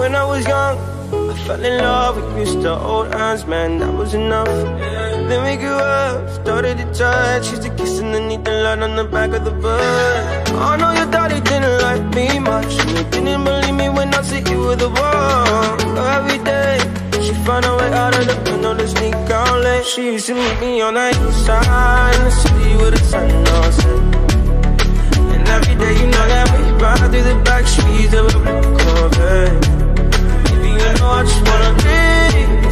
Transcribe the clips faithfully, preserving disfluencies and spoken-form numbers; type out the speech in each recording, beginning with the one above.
when I was young. I fell in love, we used to hold hands, man, that was enough. Then we grew up, started to touch, used to kiss underneath the light on the back of the bus. I know your daddy didn't like me much, and he didn't believe me when I said you were the one. Every day, she found a way out of the window to sneak out late. She used to meet me on the hillside, in the city with a sun on set. Every day you know that we ride through the back streets of a blue Corvette. Baby, you know I just wanna be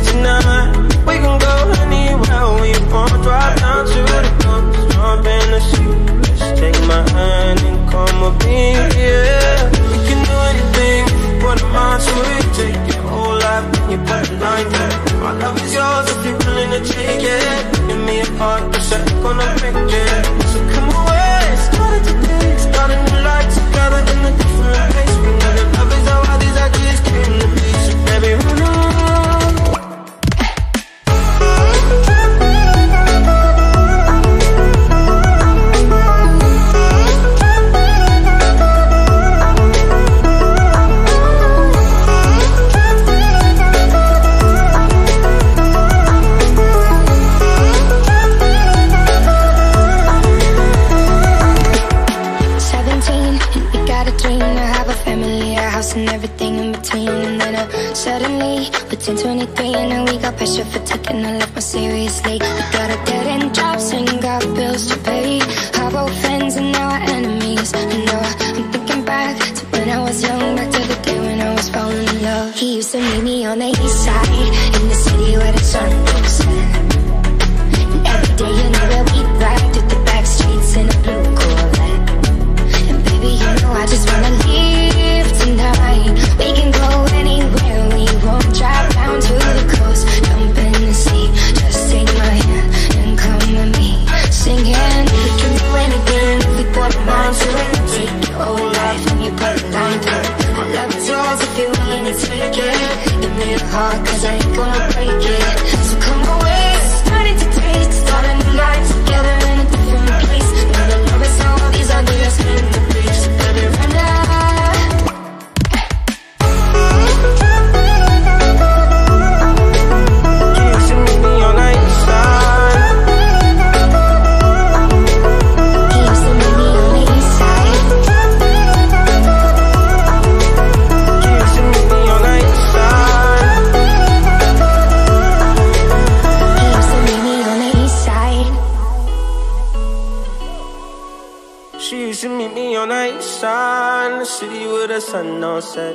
tonight. We can go anywhere we want, drive down to the coast, jump in the sea. Just take my hand and come with me, yeah. We can do anything if you put a mind to it. Take your whole life and your back like that. My love is yours if you're willing to take it. Give me a heart, cause I ain't gonna break it. So come away, start it today. Starting to life together in a different place. We know that love is how all these ideas came to be. So baby, run on. And everything in between, and then uh, suddenly we turned twenty-three, and now we got pressure for taking our life more seriously. We got our dead end jobs and got bills to pay. Our old friends and now our enemies. And now uh, I'm thinking back to when I was young, back to the day when I was falling in love. He used to meet me on the east side, in the city where the sun goes. And every day you know that we ride through the back streets in a blue Corvette. And baby, you know I just wanna leave. We can go anywhere we want, drive down to the coast, jump in the sea. Just take my hand and come with me, singing. We can do anything if we put our minds to it. Take your whole life and you put a line through it. My love is yours if you're willing to take it. Give me a heart, cause I ain't gonna break it. So come away, starting to taste, starting to life together in a different place. Now the love is all these ideas in the breeze. So baby, run now. In the city with the sun on set.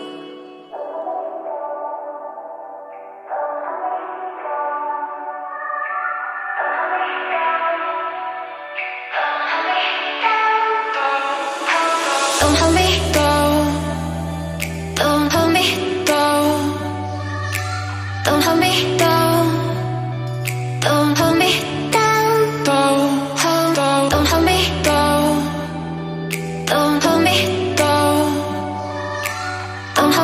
Don't hold me down, don't hold me down, don't hold me down, don't hold me down, don't hold down, don't hold me down, don't hold me down. Don't hold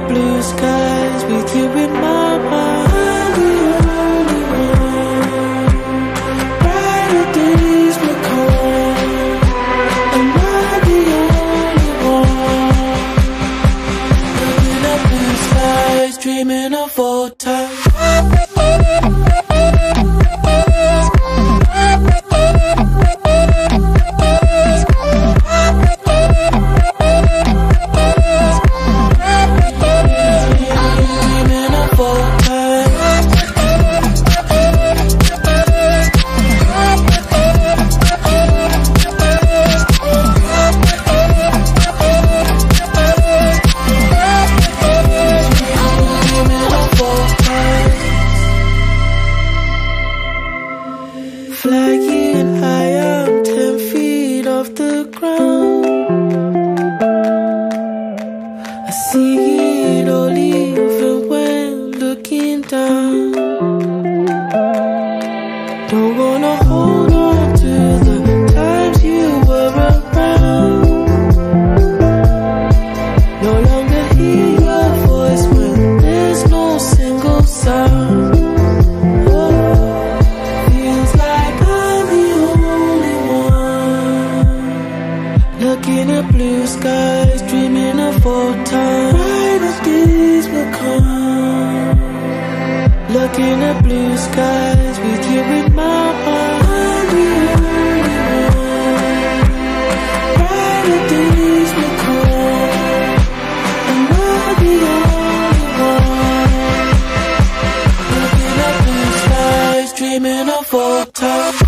under blue skies, with you in my mind. Only one, brighter days will come. Am I the only one? Looking at blue skies, dreaming of old time. Flying high, I'm ten feet off the ground. I see it all even when looking down. Don't wanna hold on to the times you were around. No longer hear your voice when there's no single sound. Looking at blue skies, dreaming of old time. Brighter days will come. Looking at blue skies, with you in my mind. We only want brighter days will come. Am I the only one? Looking at blue skies, dreaming of old time.